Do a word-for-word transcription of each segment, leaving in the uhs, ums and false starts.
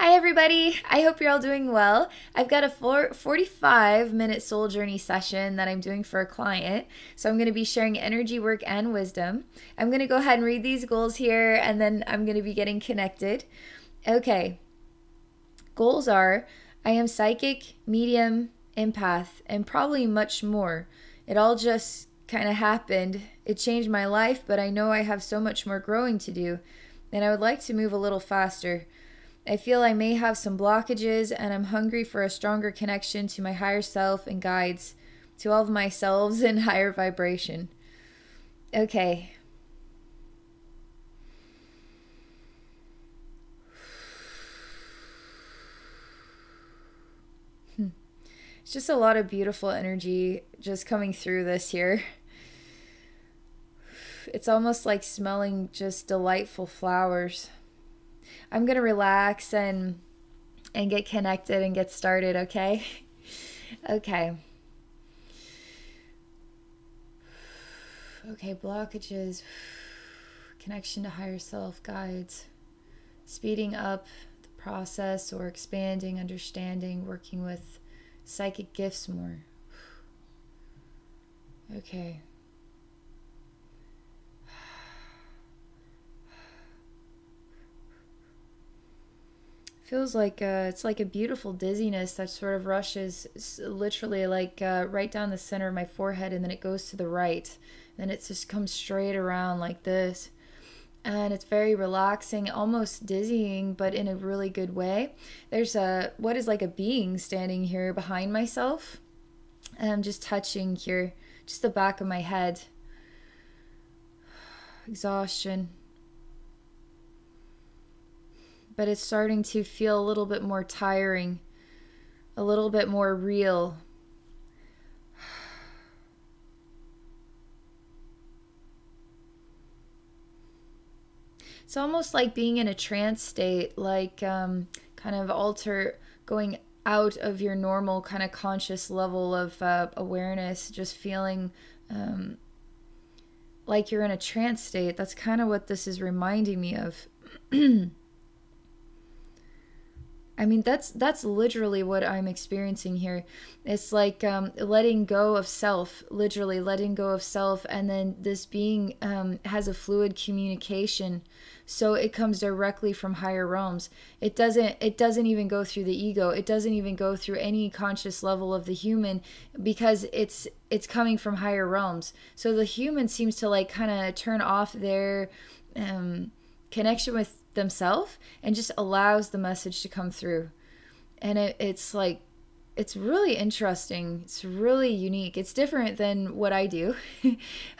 Hi everybody, I hope you're all doing well. I've got a forty-five minute soul journey session that I'm doing for a client, so I'm going to be sharing energy work and wisdom. I'm going to go ahead and read these goals here and then I'm going to be getting connected. Okay, goals are, I am psychic, medium, empath, and probably much more. It all just kind of happened. It changed my life, but I know I have so much more growing to do, and I would like to move a little faster. I feel I may have some blockages, and I'm hungry for a stronger connection to my higher self and guides, to all of myselves in higher vibration. Okay. Hmm. It's just a lot of beautiful energy just coming through this here. It's almost like smelling just delightful flowers. I'm going to relax and and get connected and get started, okay? Okay. Okay, blockages, connection to higher self guides, speeding up the process or expanding understanding, working with psychic gifts more. Okay. Feels like uh, it's like a beautiful dizziness that sort of rushes literally like uh, right down the center of my forehead, and then it goes to the right, and it just comes straight around like this, and it's very relaxing, almost dizzying, but in a really good way. There's a what is like a being standing here behind myself, and I'm just touching here, just the back of my head. Exhaustion. But it's starting to feel a little bit more tiring, a little bit more real. It's almost like being in a trance state, like um, kind of alter, going out of your normal kind of conscious level of uh, awareness, just feeling um, like you're in a trance state. That's kind of what this is reminding me of. I mean, that's that's literally what I'm experiencing here. It's like um, letting go of self, literally letting go of self, and then this being um, has a fluid communication, so it comes directly from higher realms. It doesn't it doesn't even go through the ego. It doesn't even go through any conscious level of the human, because it's it's coming from higher realms. So the human seems to like kind of turn off their um, connection with themselves and just allows the message to come through, and it, it's like it's really interesting. It's really unique. It's different than what I do.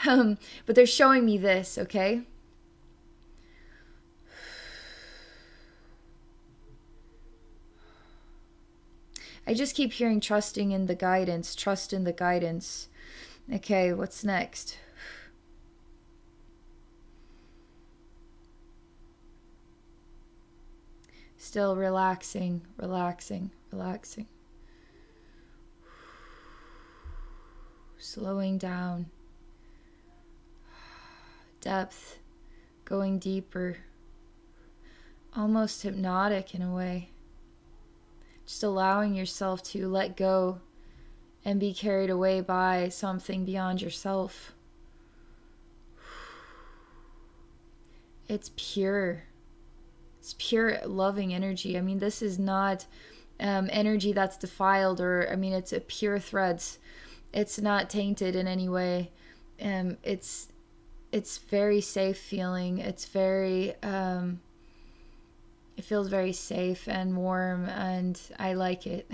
um, but they're showing me this, okay? I just keep hearing trusting in the guidance, trust in the guidance. Okay, what's next? Still relaxing, relaxing, relaxing. Slowing down. Depth, going deeper. Almost hypnotic in a way. Just allowing yourself to let go and be carried away by something beyond yourself. It's pure. It's pure loving energy. I mean, this is not um, energy that's defiled, or I mean, it's a pure threads. It's not tainted in any way. Um, it's it's very safe feeling. It's very um, it feels very safe and warm, and I like it.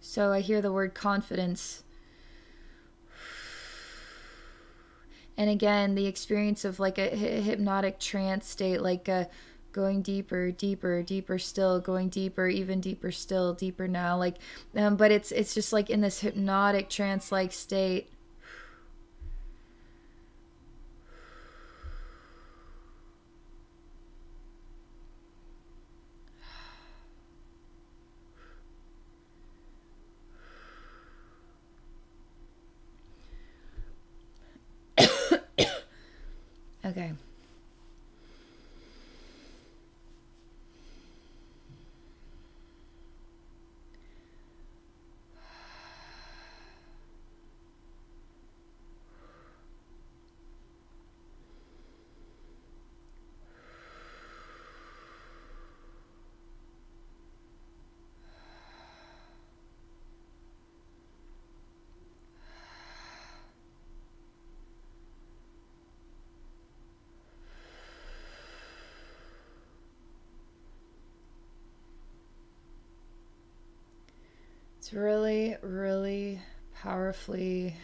So I hear the word confidence. And again, the experience of like a hypnotic trance state, like uh, going deeper, deeper, deeper still, going deeper, even deeper still, deeper now. Like, um, but it's it's just like in this hypnotic trance-like state. Okay. It's really, really powerfully,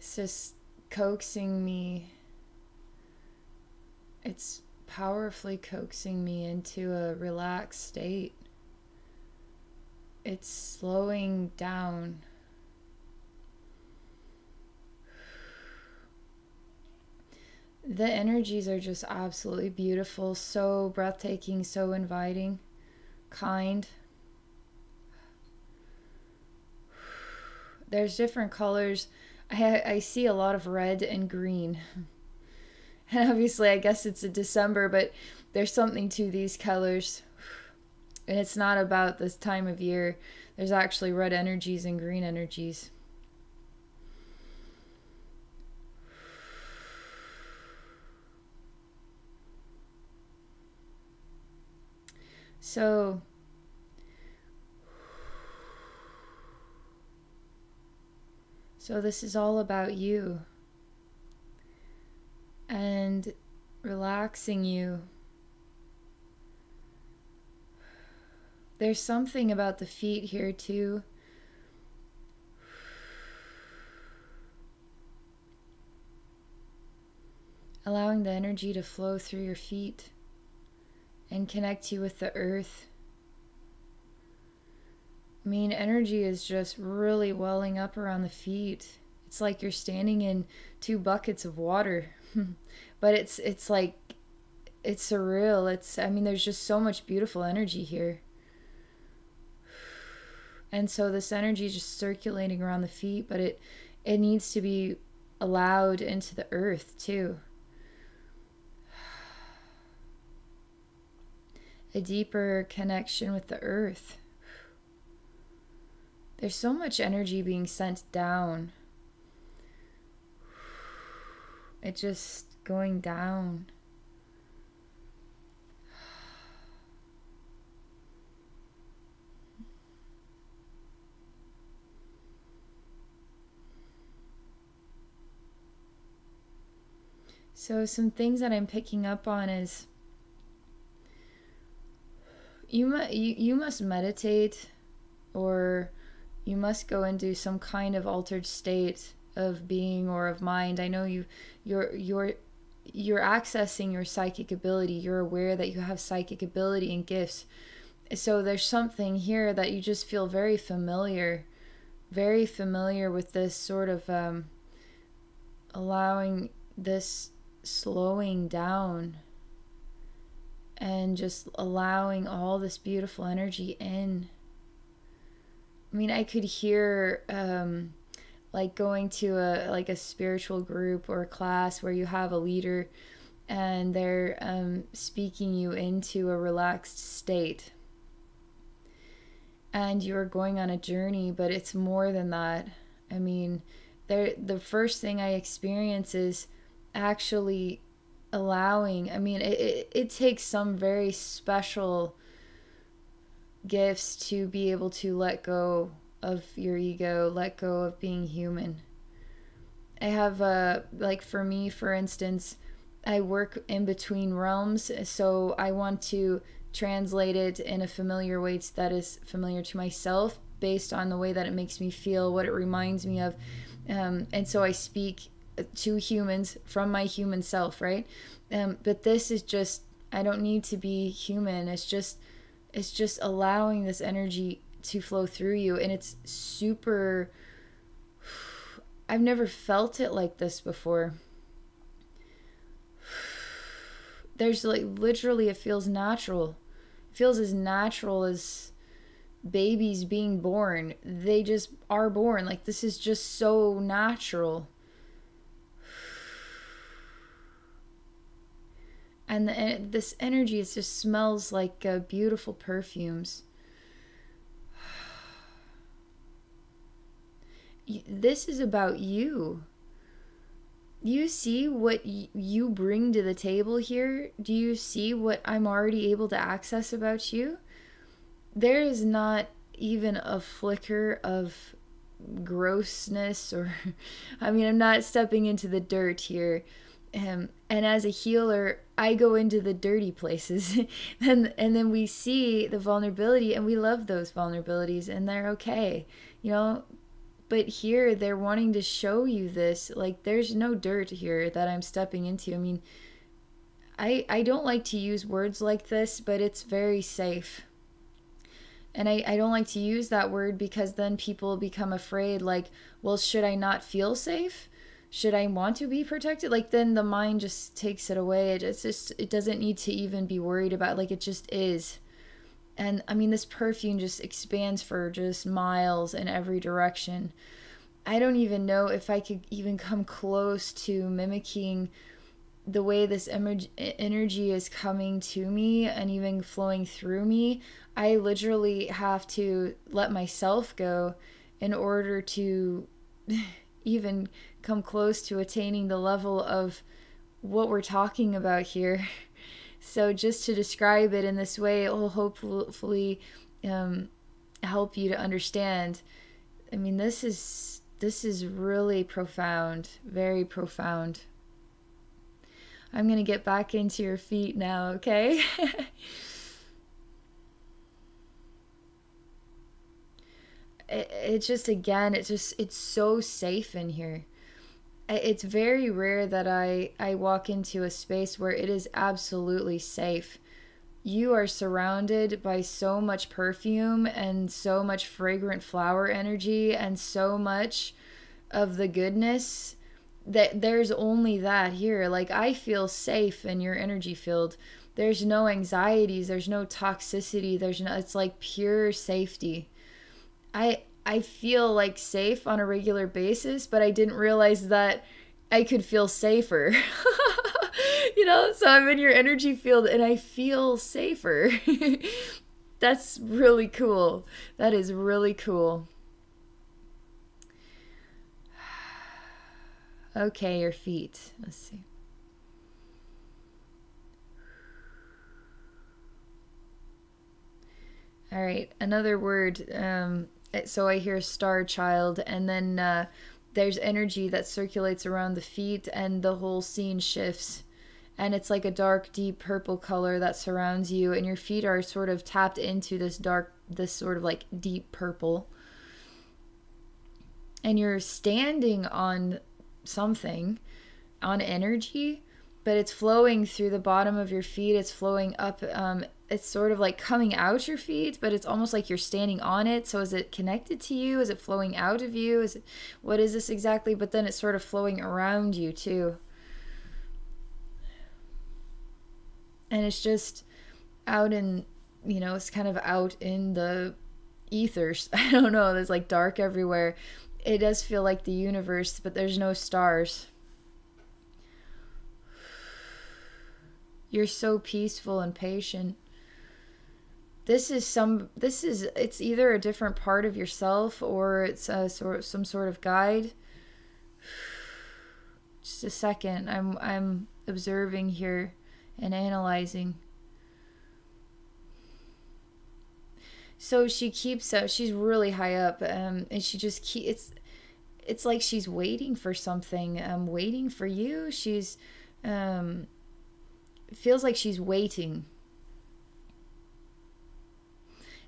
it's just coaxing me, it's powerfully coaxing me into a relaxed state. It's slowing down. The energies are just absolutely beautiful, so breathtaking, so inviting, kind. There's different colors. I, I see a lot of red and green. And obviously, I guess it's a December, but there's something to these colors. And it's not about this time of year. There's actually red energies and green energies. So... So this is all about you and relaxing you. There's something about the feet here too. Allowing the energy to flow through your feet and connect you with the earth. I mean, energy is just really welling up around the feet. It's like you're standing in two buckets of water. But it's it's like, it's surreal. It's, I mean, there's just so much beautiful energy here. And so this energy is just circulating around the feet, but it, it needs to be allowed into the earth too. A deeper connection with the earth. There's so much energy being sent down. It's just going down. So some things that I'm picking up on is you mu- you, you must meditate, or you must go into some kind of altered state of being or of mind. I know you, you're, you're, you're accessing your psychic ability. You're aware that you have psychic ability and gifts. So there's something here that you just feel very familiar, very familiar with this sort of um, allowing this slowing down and just allowing all this beautiful energy in. I mean, I could hear um, like going to a like a spiritual group or a class where you have a leader and they're um, speaking you into a relaxed state. And you're going on a journey, but it's more than that. I mean, there the first thing I experience is actually allowing. I mean, it, it, it takes some very special gifts to be able to let go of your ego, let go of being human. I have a, like for me, for instance, I work in between realms, so I want to translate it in a familiar way that is familiar to myself based on the way that it makes me feel, what it reminds me of. Um, and so I speak to humans from my human self, right? Um, but this is just, I don't need to be human. It's just It's just allowing this energy to flow through you. And it's super, I've never felt it like this before. There's like, literally, it feels natural. It feels as natural as babies being born. They just are born. Like, this is just so natural. And the, this energy is just smells like uh, beautiful perfumes. This is about you. You see what you bring to the table here? Do you see what I'm already able to access about you? There is not even a flicker of grossness or, I mean, I'm not stepping into the dirt here. Um, and as a healer, I go into the dirty places and, and then we see the vulnerability and we love those vulnerabilities and they're okay, you know? But here, they're wanting to show you this. Like, there's no dirt here that I'm stepping into. I mean, I, I don't like to use words like this, but it's very safe. And I, I don't like to use that word because then people become afraid, like, well, should I not feel safe? Should I want to be protected? Like, then the mind just takes it away. It, it's just, it doesn't need to even be worried about, like, it just is. And I mean, this perfume just expands for just miles in every direction. I don't even know if I could even come close to mimicking the way this energy is coming to me and even flowing through me. I literally have to let myself go in order to even come close to attaining the level of what we're talking about here. So just to describe it in this way, it will hopefully um, help you to understand. I mean, this is, this is really profound, very profound. I'm going to get back into your feet now, okay? it, it just, again, it's just, it's so safe in here. It's very rare that I, I walk into a space where it is absolutely safe. You are surrounded by so much perfume and so much fragrant flower energy and so much of the goodness that there's only that here. Like, I feel safe in your energy field. There's no anxieties. There's no toxicity. There's no, it's like pure safety. I... I feel like safe on a regular basis, but I didn't realize that I could feel safer. You know, so I'm in your energy field and I feel safer. That's really cool. That is really cool. Okay, your feet. Let's see. All right, another word. Um, So I hear star child, and then uh, there's energy that circulates around the feet and the whole scene shifts. And it's like a dark, deep purple color that surrounds you, and your feet are sort of tapped into this dark, this sort of like deep purple. And you're standing on something, on energy, but it's flowing through the bottom of your feet. It's flowing up. Um, it's sort of like coming out your feet, but it's almost like you're standing on it. So is it connected to you? Is it flowing out of you? Is it, what is this exactly? But then it's sort of flowing around you too. And it's just out in, you know, it's kind of out in the ethers. I don't know. There's like dark everywhere. It does feel like the universe, but there's no stars. You're so peaceful and patient. This is some, this is, it's either a different part of yourself or it's a, sort, some sort of guide. Just a second, I'm, I'm observing here and analyzing. So she keeps up, she's really high up, um, and she just keeps, it's, it's like she's waiting for something, um, waiting for you. She's, um... It feels like she's waiting.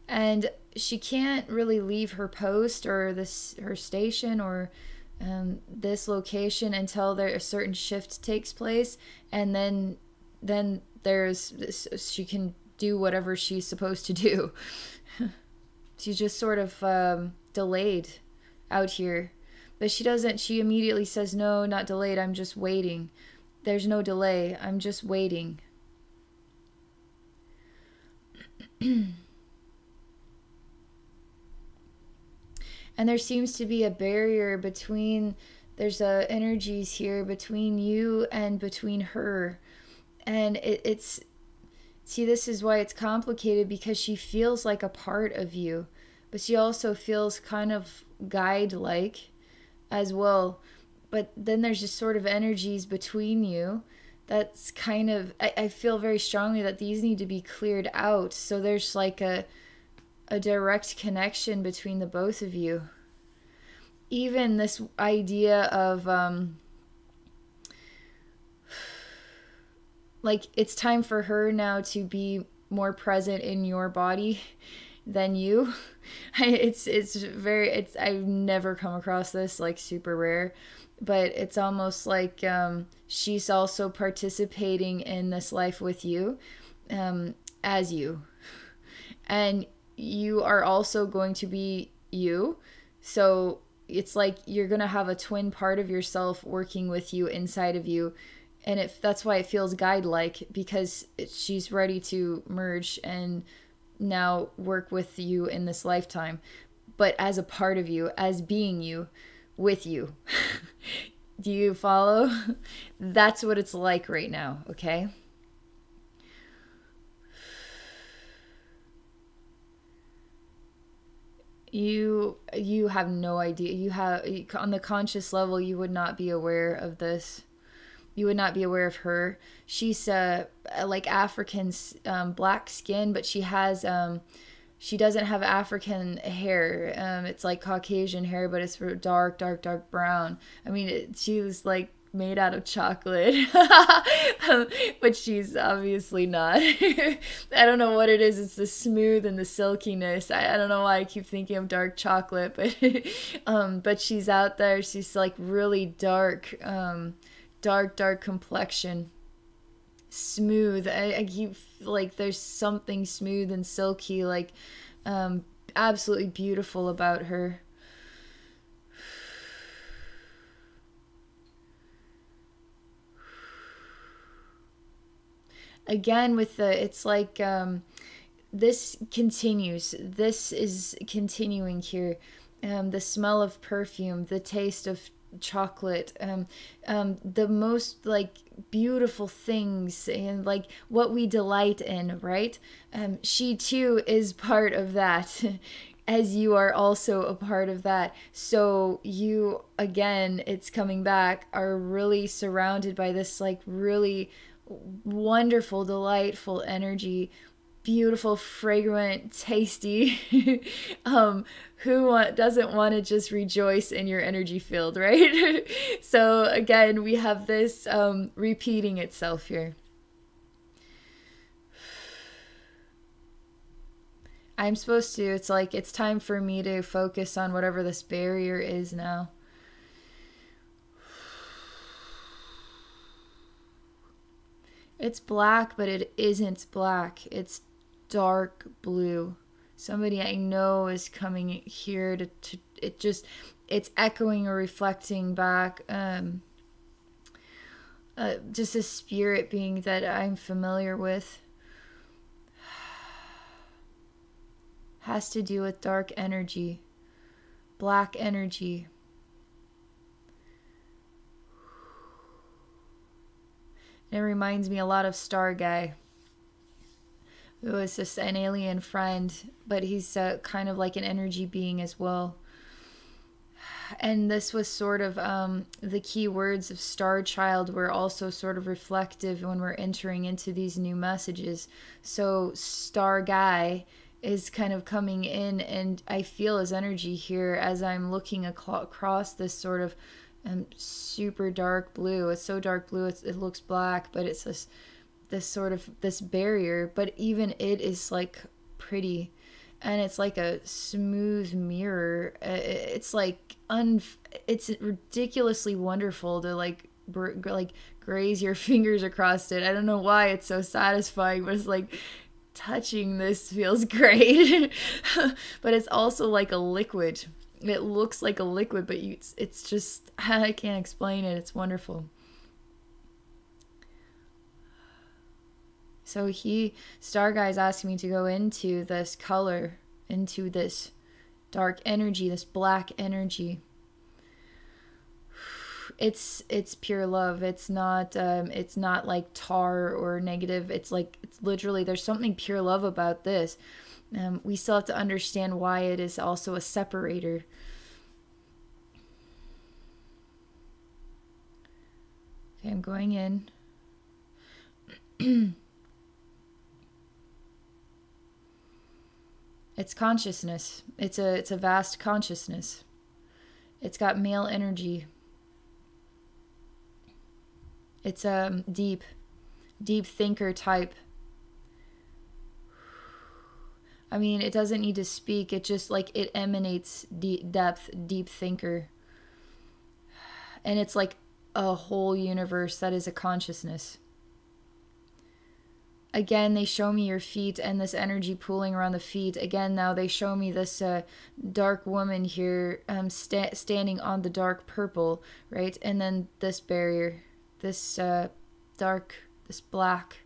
And she can't really leave her post or this her station or um, this location until there a certain shift takes place, and then then there's this, she can do whatever she's supposed to do. She's just sort of um, delayed out here, but she doesn't. She immediately says, "No, not delayed. I'm just waiting." There's no delay. I'm just waiting. And there seems to be a barrier between, there's uh, energies here between you and between her. And it, it's, see, this is why it's complicated, because she feels like a part of you, but she also feels kind of guide-like as well. But then there's just sort of energies between you. That's kind of, I, I feel very strongly that these need to be cleared out. So there's like a, a direct connection between the both of you. Even this idea of, um, like, it's time for her now to be more present in your body than you. It's, it's very, it's, I've never come across this, like, super rare. But it's almost like um, she's also participating in this life with you, um, as you. And you are also going to be you. So it's like you're going to have a twin part of yourself working with you inside of you. And it, that's why it feels guide-like, because it, she's ready to merge and now work with you in this lifetime. But as a part of you, as being you, with you. Do you follow? That's what it's like right now, okay? You you have no idea. You have, on the conscious level, you would not be aware of this. You would not be aware of her. She's uh, like African um, black skin, but she has um, she doesn't have African hair. Um, it's like Caucasian hair, but it's dark, dark, dark brown. I mean, it, she was like made out of chocolate, um, but she's obviously not. I don't know what it is. It's the smooth and the silkiness. I, I don't know why I keep thinking of dark chocolate, but um, but she's out there. She's like really dark. Um, Dark, dark complexion. Smooth. I, I keep, like, there's something smooth and silky, like, um, absolutely beautiful about her. Again, with the, it's like, um, this continues. This is continuing here. Um, the smell of perfume, the taste of chocolate, um, um, the most, like, beautiful things, and like what we delight in, right? Um, she too is part of that, as you are also a part of that. So you, again, it's coming back, are really surrounded by this, like, really wonderful, delightful energy, beautiful, fragrant, tasty. um, who want, doesn't want to just rejoice in your energy field, right? So again, we have this um, repeating itself here. I'm supposed to, it's like, it's time for me to focus on whatever this barrier is now. It's black, but it isn't black. It's dark blue. Somebody I know is coming here to, to it just it's echoing or reflecting back um uh, just a spirit being that I'm familiar with. Has to do with dark energy, black energy. And it reminds me a lot of Star Guy. It was just an alien friend, but he's uh, kind of like an energy being as well. And this was sort of, um, the key words of Star Child were also sort of reflective when we're entering into these new messages. So Star Guy is kind of coming in, and I feel his energy here as I'm looking across this sort of um, super dark blue. It's so dark blue, it's, it looks black, but it's this... this sort of this barrier, but even it is like pretty, and it's like a smooth mirror. It's like un it's ridiculously wonderful to like br like graze your fingers across it. I don't know why it's so satisfying, but it's like touching this feels great. But it's also like a liquid. It looks like a liquid, but you, it's, it's just, I can't explain it. It's wonderful. So he, Star Guy's asking me to go into this color, into this dark energy, this black energy. it's it's pure love. It's not um it's not like tar or negative. It's like, it's literally, there's something pure love about this. Um, we still have to understand why it is also a separator. Okay, I'm going in. It's consciousness. It's a it's a vast consciousness. It's got male energy. It's a deep, deep thinker type. I mean, it doesn't need to speak. It just, like, it emanates deep depth, deep thinker. And it's like a whole universe that is a consciousness. Again, they show me your feet and this energy pooling around the feet. Again, now they show me this uh, dark woman here um, sta standing on the dark purple, right? And then this barrier, this uh, dark, this black.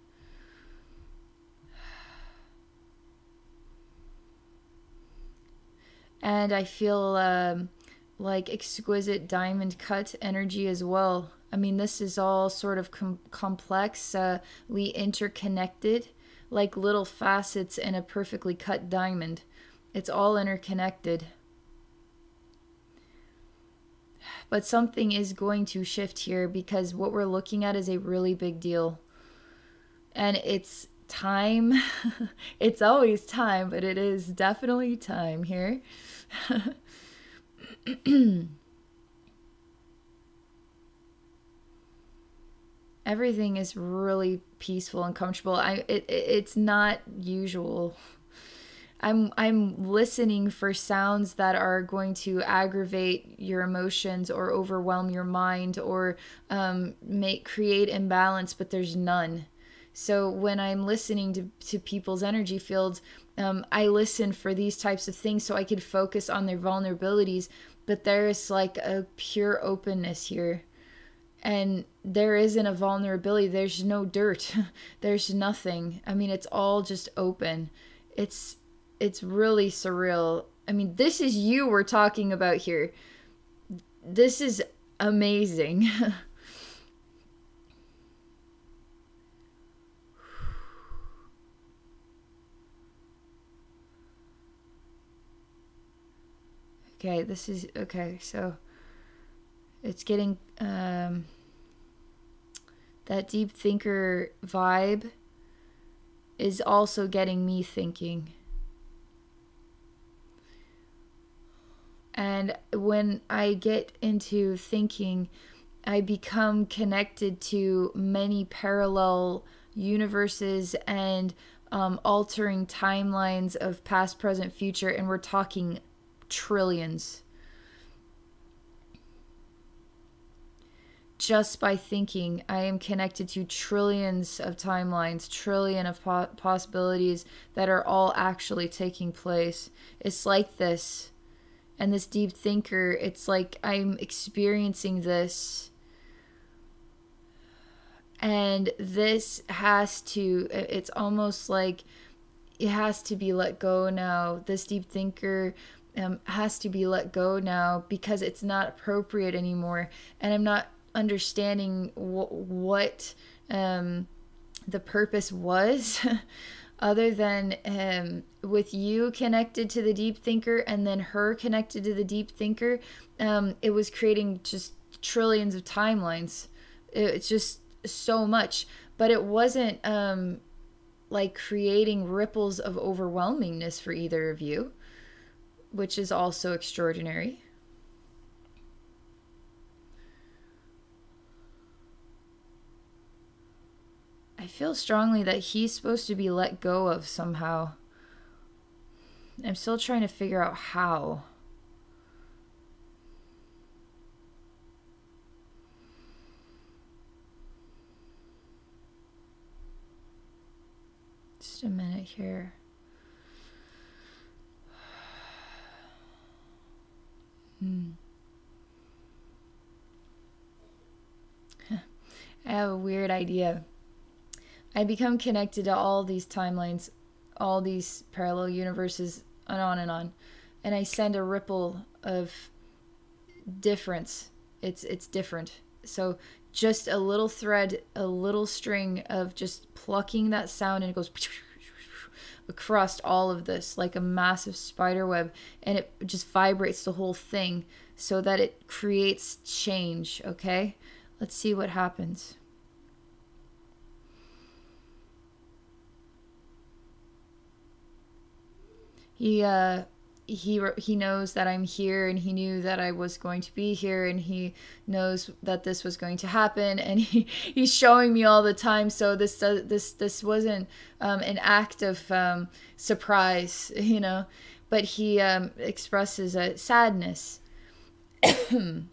And I feel um, like exquisite diamond cut energy as well. I mean, this is all sort of com complex, uh, we interconnected, like little facets in a perfectly cut diamond. It's all interconnected. But something is going to shift here, because what we're looking at is a really big deal. And it's time. It's always time, but it is definitely time here. Everything is really peaceful and comfortable. I it, it's not usual. I'm I'm listening for sounds that are going to aggravate your emotions or overwhelm your mind or um, make create imbalance, but there's none. So when I'm listening to, to people's energy fields, um, I listen for these types of things so I could focus on their vulnerabilities. But there is like a pure openness here. And there isn't a vulnerability. There's no dirt. There's nothing. I mean, it's all just open. It's it's really surreal. I mean, this is you we're talking about here. This is amazing. Okay, this is... Okay, so... It's getting um, that deep thinker vibe is also getting me thinking. And when I get into thinking, I become connected to many parallel universes and um, altering timelines of past, present, future, and we're talking trillions. Just by thinking, I am connected to trillions of timelines, trillion of po possibilities that are all actually taking place. It's like this. And this deep thinker, it's like I'm experiencing this. And this has to, it's almost like it has to be let go now. This deep thinker um, has to be let go now because it's not appropriate anymore. And I'm not understanding wh what um, the purpose was other than um, with you connected to the deep thinker and then her connected to the deep thinker, um, it was creating just trillions of timelines. It's just so much, but it wasn't um, like creating ripples of overwhelmingness for either of you, which is also extraordinary. I feel strongly that he's supposed to be let go of somehow. I'm still trying to figure out how. Just a minute here. Hmm. I have a weird idea. I become connected to all these timelines, all these parallel universes, and on and on. And I send a ripple of difference It's it's different. So just a little thread, a little string of just plucking that sound, and it goes across all of this like a massive spider web, and it just vibrates the whole thing so that it creates change, okay? Let's see what happens. He, uh, he, he knows that I'm here, and he knew that I was going to be here, and he knows that this was going to happen, and he, he's showing me all the time. So this, does, this, this wasn't, um, an act of, um, surprise, you know, but he, um, expresses a sadness. And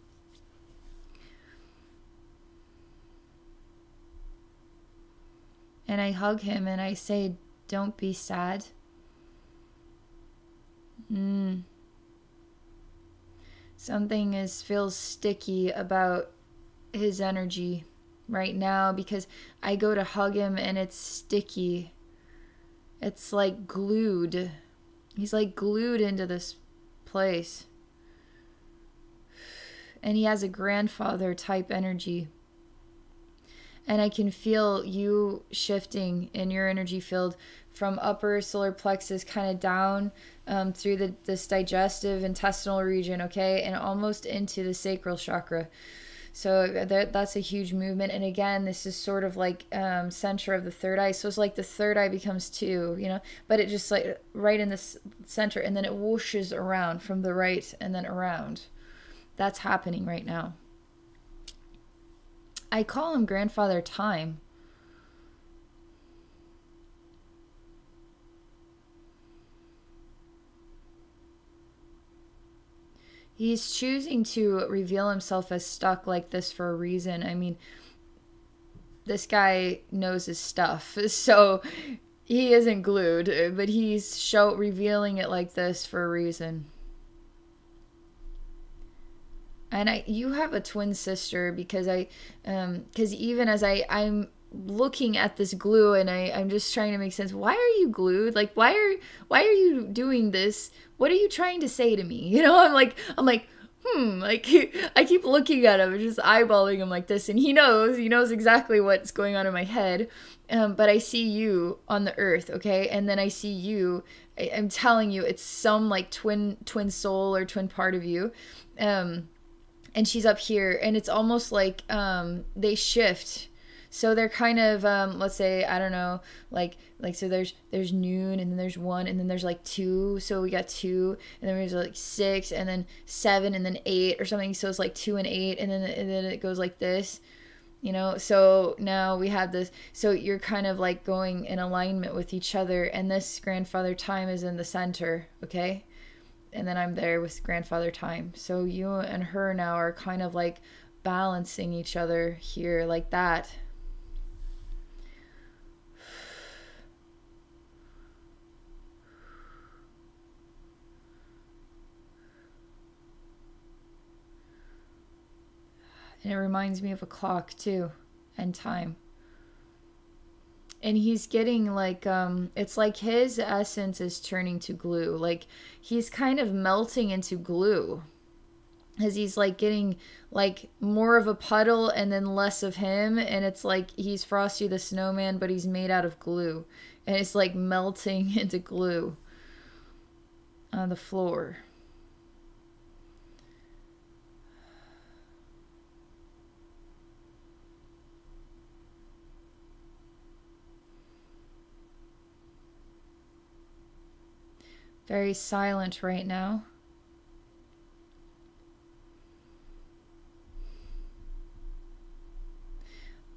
I hug him and I say, "Don't be sad." Mm. Something is feels sticky about his energy right now, because I go to hug him and it's sticky. It's like glued. He's like glued into this place. And he has a grandfather type energy. And I can feel you shifting in your energy field from upper solar plexus kind of down um, through the, this digestive intestinal region, okay? And almost into the sacral chakra. So that, that's a huge movement. And again, this is sort of like um, center of the third eye. So it's like the third eye becomes two, you know? But it just like right in the center, and then it whooshes around from the right and then around. That's happening right now. I call him Grandfather Time. He's choosing to reveal himself as stuck like this for a reason. I mean, this guy knows his stuff, so he isn't glued, but he's show revealing it like this for a reason. And I, you have a twin sister, because I, um, because even as I, I'm looking at this glue, and I, I'm just trying to make sense. Why are you glued? Like, why are, why are you doing this? What are you trying to say to me? You know, I'm like, I'm like, hmm, like, I keep looking at him, just eyeballing him like this, and he knows, he knows exactly what's going on in my head. Um, but I see you on the earth, okay? And then I see you, I, I'm telling you, it's some like twin, twin soul or twin part of you, um. And she's up here, and it's almost like um, they shift. So they're kind of, um, let's say, I don't know, like, like so there's there's noon, and then there's one, and then there's like two. So we got two, and then there's like six, and then seven, and then eight or something. So it's like two and eight, and then and then it goes like this, you know. So now we have this. So you're kind of like going in alignment with each other, and this Grandfather Time is in the center, okay? And then I'm there with Grandfather Time. So you and her now are kind of like balancing each other here like that. And it reminds me of a clock too, and time. And he's getting like, um, it's like his essence is turning to glue. Like he's kind of melting into glue, as he's like getting like more of a puddle and then less of him. And it's like he's Frosty the Snowman, but he's made out of glue. And it's like melting into glue on the floor. Very silent right now.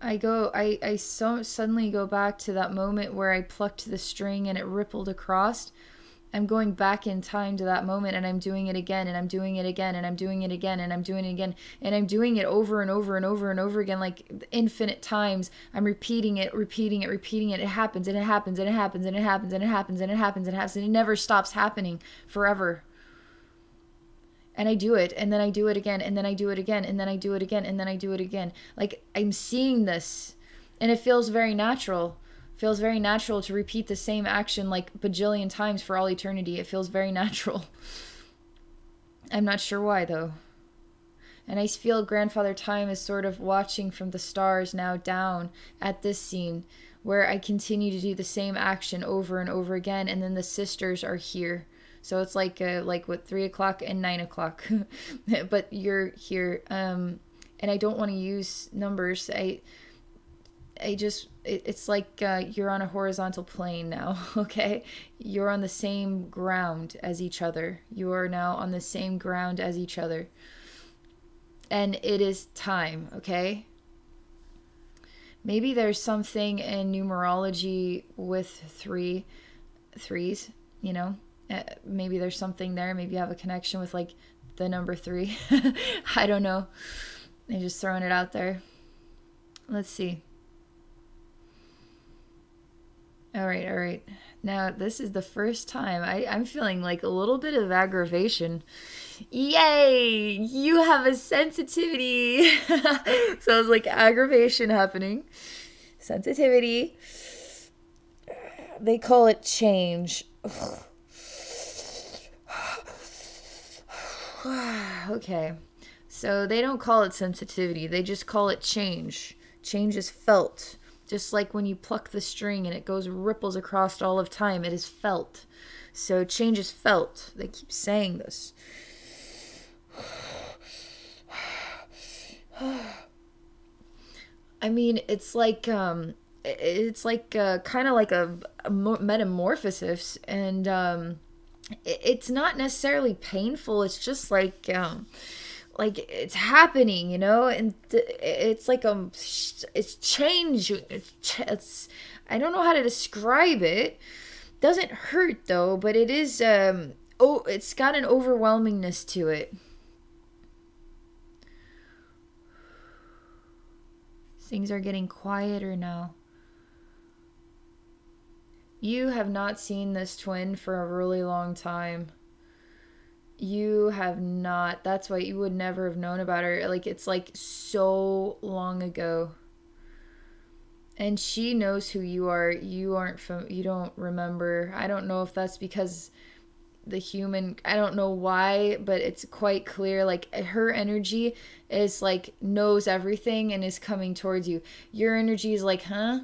I go, I, I so suddenly go back to that moment where I plucked the string and it rippled across. I'm going back in time to that moment, and I'm doing it again, and I'm doing it again, and I'm doing it again, and I'm doing it again, and I'm doing it over and over and over and over again, like infinite times. I'm repeating it, repeating it, repeating it. It happens, and it happens, and it happens, and it happens, and it happens, and it happens, and it happens, and it never stops happening forever. And I do it, and then I do it again, and then I do it again, and then I do it again, and then I do it again. Like, I'm seeing this, and it feels very natural. Feels very natural to repeat the same action like bajillion times for all eternity. It feels very natural. I'm not sure why though. And I feel Grandfather Time is sort of watching from the stars now down at this scene, where I continue to do the same action over and over again, and then the sisters are here. So it's like uh, like what, three o'clock and nine o'clock, but you're here. Um, and I don't want to use numbers. I, I just it, it's like uh, you're on a horizontal plane now. Okay, you're on the same ground as each other. You are now on the same ground as each other, and it is time. Okay. Maybe there's something in numerology with three, threes, you know, maybe there's something there. Maybe you have a connection with like the number three. I don't know. I'm just throwing it out there. Let's see. All right. All right. Now this is the first time I, I'm feeling like a little bit of aggravation. Yay! You have a sensitivity. So it's like aggravation happening. Sensitivity. They call it change. Okay. So they don't call it sensitivity. They just call it change. Change is felt. Just like when you pluck the string and it goes ripples across all of time, it is felt. So change is felt. They keep saying this. I mean, it's like um, it's like uh, kind of like a, a metamorphosis, and um, it, it's not necessarily painful. It's just like um, like it's happening, you know. And it's like um, it's changing. It's, ch it's I don't know how to describe it. Doesn't hurt though, but it is um, oh, it's got an overwhelmingness to it. Things are getting quieter now. You have not seen this twin for a really long time. You have not. That's why you would never have known about her. Like, it's like so long ago. And she knows who you are. You aren't from, you don't remember. I don't know if that's because the human, I don't know why, but it's quite clear, like her energy is like knows everything and is coming towards you. Your energy is like, huh?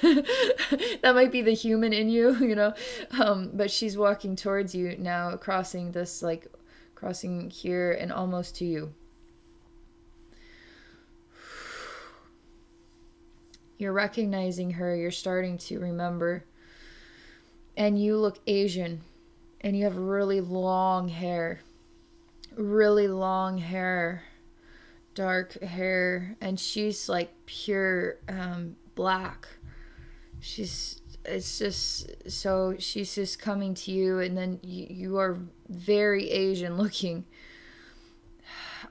That might be the human in you, you know. Um but she's walking towards you now, crossing this, like crossing here and almost to you. You're recognizing her, you're starting to remember, and you look Asian. And you have really long hair, really long hair, dark hair. And she's like pure um, black. She's, it's just, so she's just coming to you. And then you, you are very Asian looking.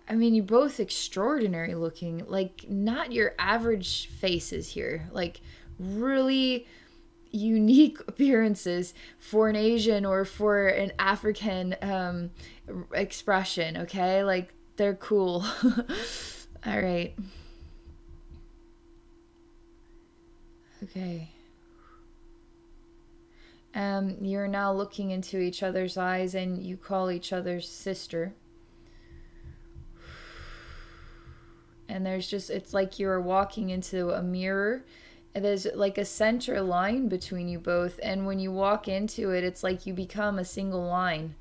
I mean, you're both extraordinary looking, like not your average faces here, like really unique appearances for an Asian or for an African um, expression, okay? Like, they're cool. All right. Okay. Um, you're now looking into each other's eyes, and you call each other's sister. And there's just, it's like you're walking into a mirror. There's like a center line between you both, and when you walk into it, it's like you become a single line.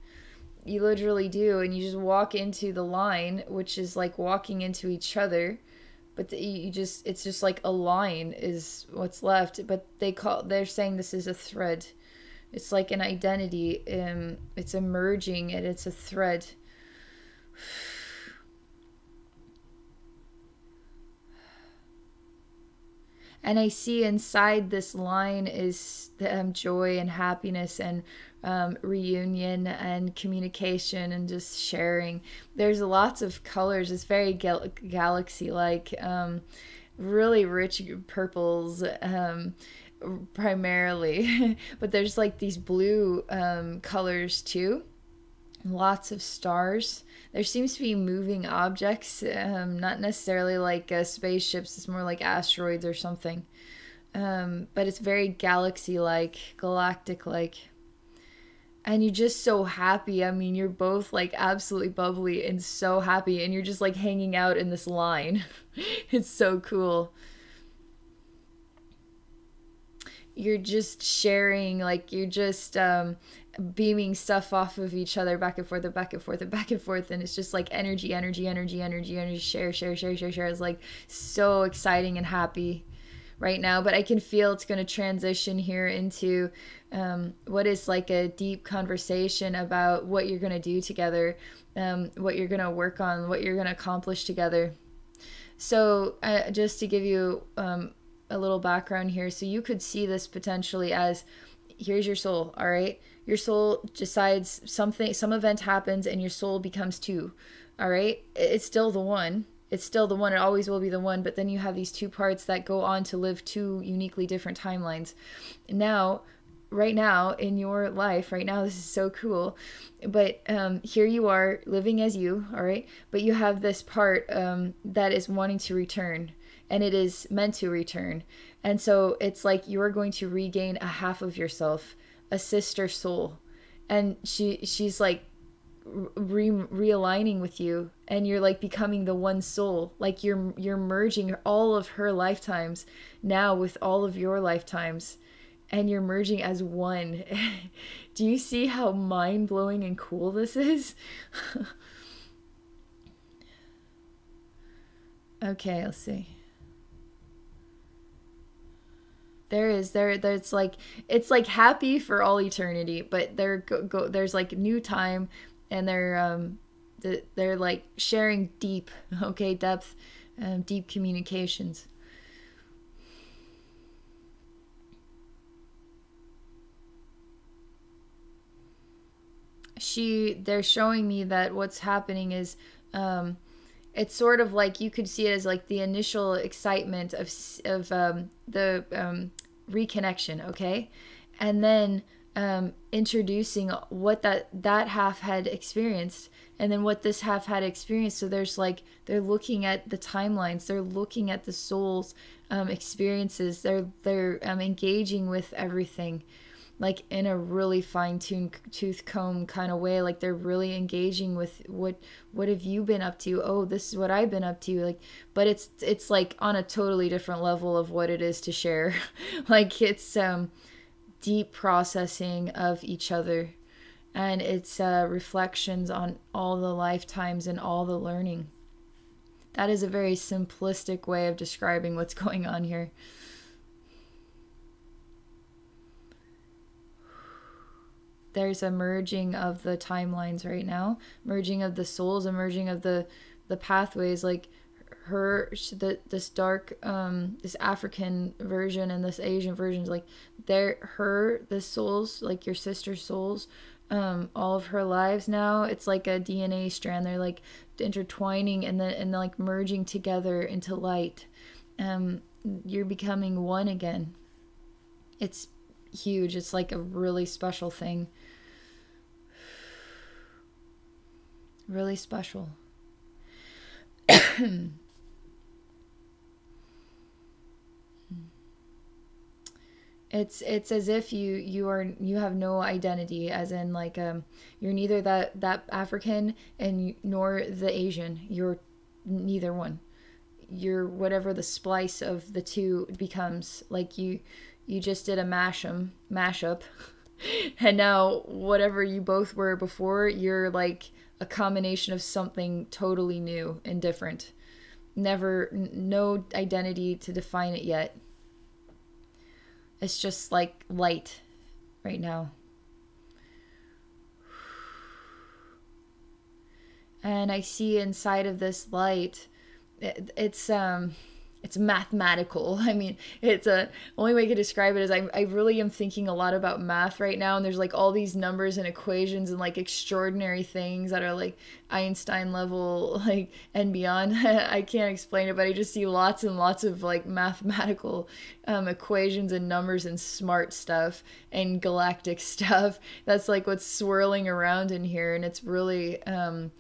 You literally do, and you just walk into the line, which is like walking into each other, but the, you just, it's just like a line is what's left, but they call, they're saying this is a thread. It's like an identity, um, it's emerging, and it's a thread. And I see inside this line is um, joy and happiness and um, reunion and communication and just sharing. There's lots of colors. It's very gal galaxy-like, um, really rich purples um, primarily. But there's like these blue um, colors too. Lots of stars. There seems to be moving objects, um, not necessarily like uh, spaceships. It's more like asteroids or something. Um, but it's very galaxy-like, galactic-like. And you're just so happy. I mean, you're both like absolutely bubbly and so happy, and you're just like hanging out in this line. It's so cool. You're just sharing, like you're just um, beaming stuff off of each other back and forth and back and forth and back and forth. And it's just like energy, energy, energy, energy, energy, share, share, share, share, share. It's like so exciting and happy right now. But I can feel it's going to transition here into um, what is like a deep conversation about what you're going to do together, um, what you're going to work on, what you're going to accomplish together. So uh, just to give you um, a little background here, so you could see this potentially as, here's your soul, all right? Your soul decides something, some event happens, and your soul becomes two, all right? It's still the one. It's still the one. It always will be the one, but then you have these two parts that go on to live two uniquely different timelines. Now, right now, in your life, right now, this is so cool, but um, here you are living as you, all right? But you have this part um, that is wanting to return, and it is meant to return. And so it's like you're going to regain a half of yourself, a sister soul. And she she's like re realigning with you, and you're like becoming the one soul. Like you're you're merging all of her lifetimes now with all of your lifetimes, and you're merging as one. Do you see how mind-blowing and cool this is? Okay, let's see. There is there there's like it's like happy for all eternity, but there go, go there's like new time, and they're um they're like sharing deep, okay, depth, um, deep communications. She they're showing me that what's happening is um it's sort of like you could see it as like the initial excitement of of um, the um, reconnection, okay, and then um, introducing what that that half had experienced, and then what this half had experienced. So there's like they're looking at the timelines, they're looking at the soul's um, experiences, they're they're um, engaging with everything, like in a really fine-tuned tooth comb kind of way. Like they're really engaging with what what have you been up to? Oh, this is what I've been up to. Like, but it's it's like on a totally different level of what it is to share. Like it's um deep processing of each other, and it's uh reflections on all the lifetimes and all the learning. That is a very simplistic way of describing what's going on here. There's a merging of the timelines right now, merging of the souls, a merging of the the pathways, like her the this dark um this African version and this Asian version, like they're her the souls, like your sister souls, um all of her lives now. It's like a D N A strand. They're like intertwining and then and like merging together into light. Um you're becoming one again. It's huge. It's like a really special thing. Really special. It's it's as if you you are you have no identity, as in like um you're neither that that African and you, nor the Asian. You're neither one. You're whatever the splice of the two becomes. Like you You just did a mashem, mashup, and now whatever you both were before, you're like a combination of something totally new and different. Never, no identity to define it yet. It's just like light right now. And I see inside of this light, it, it's, um... it's mathematical. I mean, it's a only way I could describe it is I, I really am thinking a lot about math right now, and there's like all these numbers and equations and like extraordinary things that are like Einstein level, like, and beyond. I can't explain it, but I just see lots and lots of like mathematical um, equations and numbers and smart stuff and galactic stuff. That's like what's swirling around in here, and it's really um,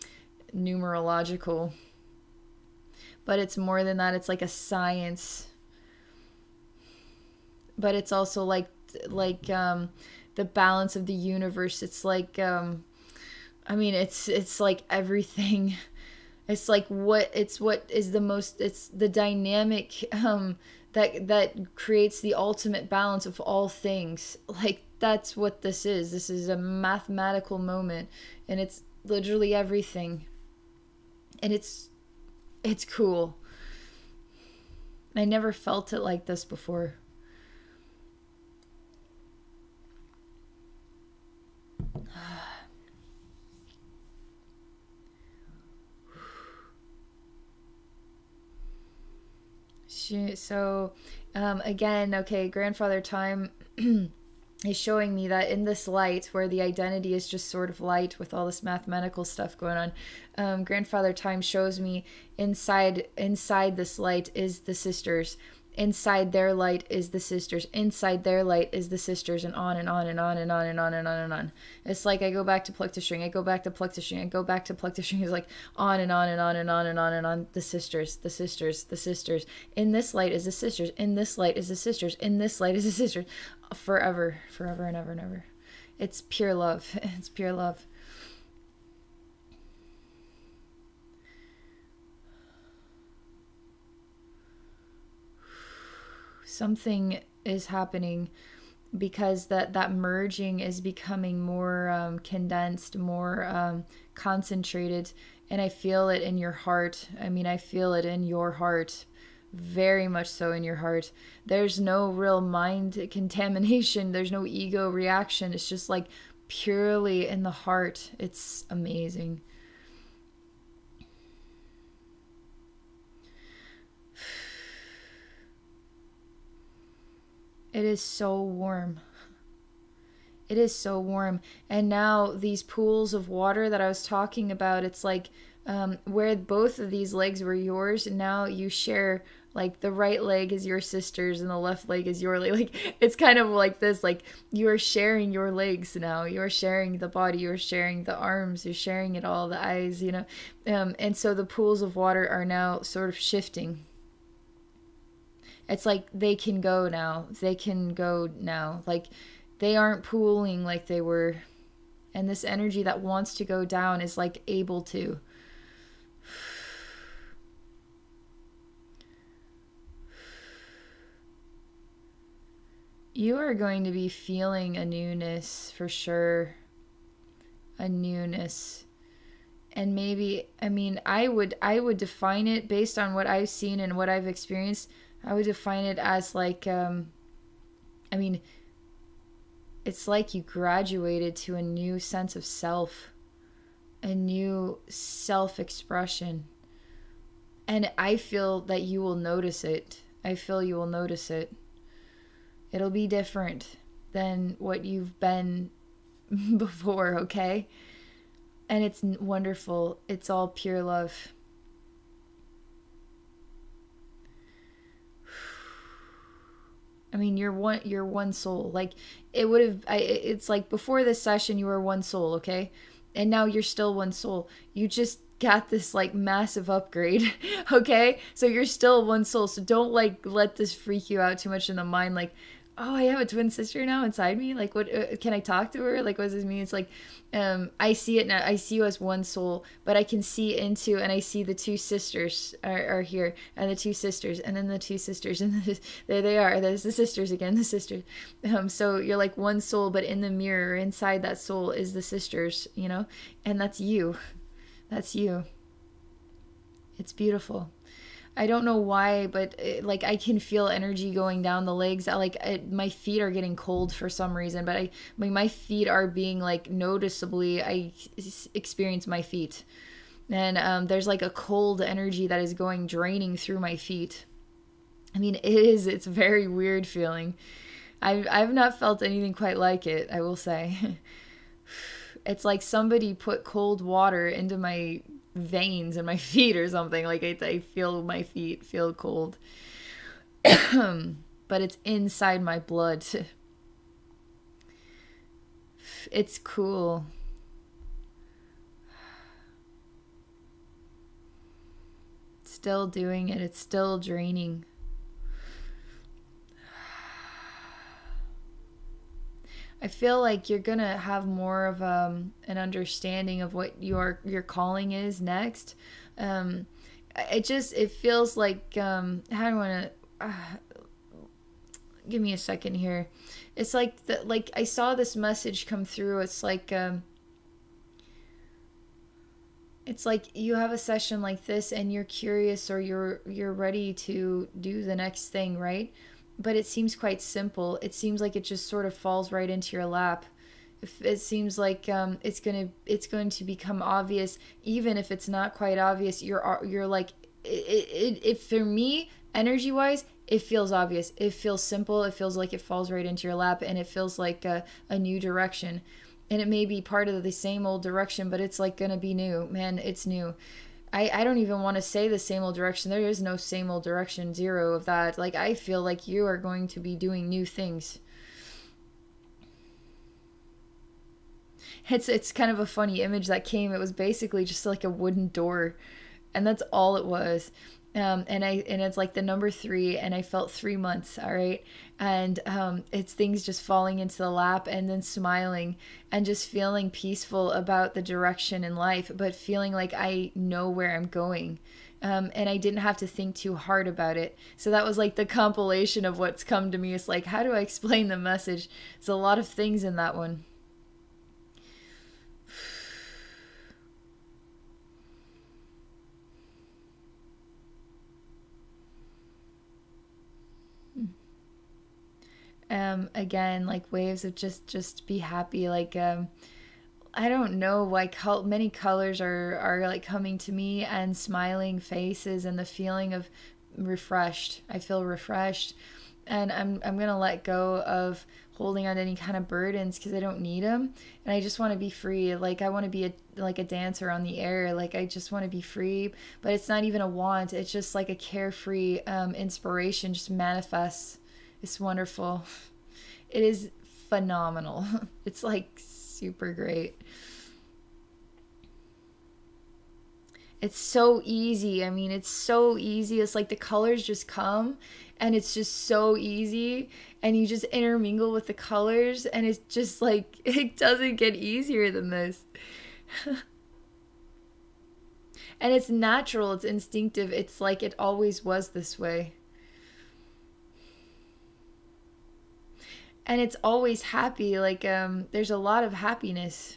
numerological. But it's more than that. It's like a science. But it's also like like um, the balance of the universe. It's like, um, I mean, it's, it's like everything. It's like what, it's what is the most, it's the dynamic, um, that, that creates the ultimate balance of all things. Like, that's what this is. This is a mathematical moment, and it's literally everything. And it's, it's cool. I never felt it like this before. So, um, again, okay, grandfather time is showing me that in this light, where the identity is just sort of light with all this mathematical stuff going on, um, grandfather time shows me inside, inside this light is the sisters, inside their light is the sisters, inside their light is the sisters, and on and on and on and on and on and on and on. It's like I go back to pluck the string, I go back to pluck the string, I go back to pluck the string. It's like on and on and on and on and on and on. The sisters, the sisters, the sisters. In this light is the sisters, in this light is the sisters, in this light is the sisters. Forever, forever and ever and ever. It's pure love. It's pure love. Something is happening, because that, that merging is becoming more um, condensed, more um, concentrated, and I feel it in your heart. I mean, I feel it in your heart, very much so in your heart. There's no real mind contamination. There's no ego reaction. It's just like purely in the heart. It's amazing. It is so warm. It is so warm. And now these pools of water that I was talking about, it's like um, where both of these legs were yours, and now you share, like the right leg is your sister's and the left leg is your leg. Like, it's kind of like this, like you are sharing your legs now. You are sharing the body, you are sharing the arms, you're sharing it all, the eyes, you know. Um, and so the pools of water are now sort of shifting. It's like they can go now. They can go now. Like they aren't pooling like they were. And this energy that wants to go down is like able to. You are going to be feeling a newness for sure. A newness. And maybe, I mean, I would, I would define it based on what I've seen and what I've experienced. I would define it as like, um, I mean, it's like you graduated to a new sense of self, a new self-expression. And I feel that you will notice it. I feel you will notice it. It'll be different than what you've been before, okay? And it's wonderful. It's all pure love. I mean, you're one, you're one soul. Like it would have, I, it's like before this session, you were one soul. Okay. And now you're still one soul. You just got this like massive upgrade. Okay. So you're still one soul. So don't like, let this freak you out too much in the mind. Like, oh, I have a twin sister now inside me. Like what, uh, can I talk to her? Like, what does this mean? It's like, um, I see it now. I see you as one soul, but I can see into, and I see the two sisters are, are here, and the two sisters, and then the two sisters, and the, there they are. There's the sisters again, the sisters. Um, so you're like one soul, but in the mirror inside that soul is the sisters, you know, and that's you. That's you. It's beautiful. I don't know why, but it, like I can feel energy going down the legs. I, like I, my feet are getting cold for some reason, but I, my, my feet are being like noticeably, I experience my feet. And um, there's like a cold energy that is going, draining through my feet. I mean, it is, it's a very weird feeling. I've, I've not felt anything quite like it, I will say. It's like somebody put cold water into my veins in my feet or something. Like I, I feel my feet feel cold. But it's inside my blood. It's cool. Still doing it. It's still draining. I feel like you're gonna have more of um, an understanding of what your your calling is next. Um, it just it feels like um, how do I wanna uh, give me a second here. It's like the, like I saw this message come through. It's like um, it's like you have a session like this and you're curious or you're you're ready to do the next thing, right? But it seems quite simple. It seems like it just sort of falls right into your lap. It seems like um, it's gonna it's going to become obvious, even if it's not quite obvious. You're you're like it. It, it for me, energy wise, it feels obvious. It feels simple. It feels like it falls right into your lap, and it feels like a, a new direction. And it may be part of the same old direction, but it's like gonna be new. Man, it's new. I, I don't even want to say the same old direction. There is no same old direction, zero of that. Like, I feel like you are going to be doing new things. It's, it's kind of a funny image that came. It was basically just like a wooden door, and that's all it was. Um, and I and it's like the number three, and I felt three months, all right? And um, it's things just falling into the lap and then smiling and just feeling peaceful about the direction in life, but feeling like I know where I'm going. Um, and I didn't have to think too hard about it. So that was like the compilation of what's come to me. It's like, how do I explain the message? There's a lot of things in that one. Um, again, like waves of just, just be happy. Like, um, I don't know why col many colors are, are like coming to me, and smiling faces and the feeling of refreshed. I feel refreshed, and I'm, I'm going to let go of holding on to any kind of burdens, cause I don't need them. And I just want to be free. Like I want to be a, like a dancer on the air. Like I just want to be free, but it's not even a want. It's just like a carefree, um, inspiration just manifests. It's wonderful. It is phenomenal. It's like super great. It's so easy. I mean, it's so easy. It's like the colors just come, and it's just so easy, and you just intermingle with the colors, and it's just like, it doesn't get easier than this. And it's natural. It's instinctive. It's like it always was this way. And it's always happy. Like, um, there's a lot of happiness.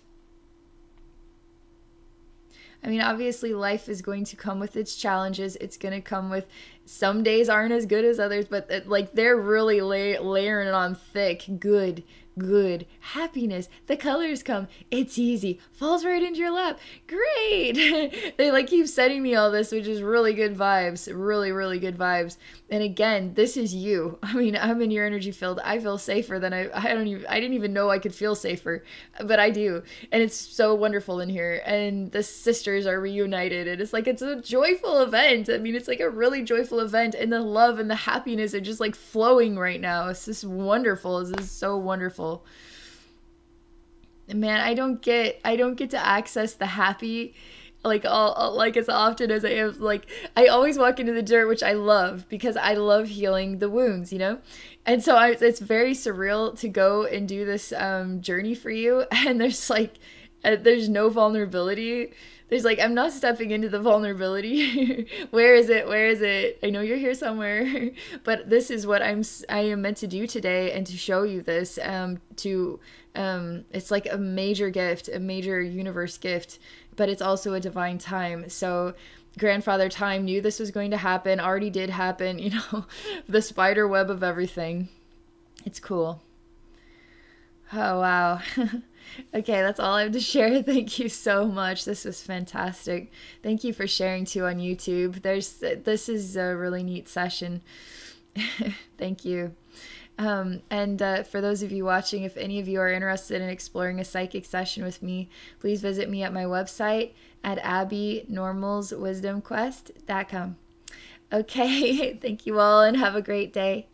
I mean, obviously life is going to come with its challenges. It's going to come with, some days aren't as good as others, but it, like they're really la layering it on thick. Good, good happiness. The colors come. It's easy. Falls right into your lap. Great. They like keep sending me all this, which is really good vibes. Really, really good vibes. And again, this is you. I mean, I'm in your energy field. I feel safer than I, I don't even, I didn't even know I could feel safer, but I do. And it's so wonderful in here. And the sisters are reunited, and it's like, it's a joyful event. I mean, it's like a really joyful event, and the love and the happiness are just like flowing right now. It's just wonderful. This is so wonderful, man. I don't get I don't get to access the happy like all like as often as I am. Like I always walk into the dirt, which I love, because I love healing the wounds, you know. And so I, it's very surreal to go and do this um, journey for you, and there's like uh, there's no vulnerability. There's like, I'm not stepping into the vulnerability. Where is it? Where is it? I know you're here somewhere, but this is what I'm, I am meant to do today, and to show you this, um, to, um, it's like a major gift, a major universe gift, but it's also a divine time. So grandfather time knew this was going to happen, already did happen, you know, the spider web of everything. It's cool. Oh, wow. Okay, that's all I have to share. Thank you so much. This was fantastic. Thank you for sharing too on YouTube. There's this is a really neat session. Thank you. Um, and uh, for those of you watching, if any of you are interested in exploring a psychic session with me, please visit me at my website at Abbey Normals Wisdom Quest dot com. Okay, thank you all, and have a great day.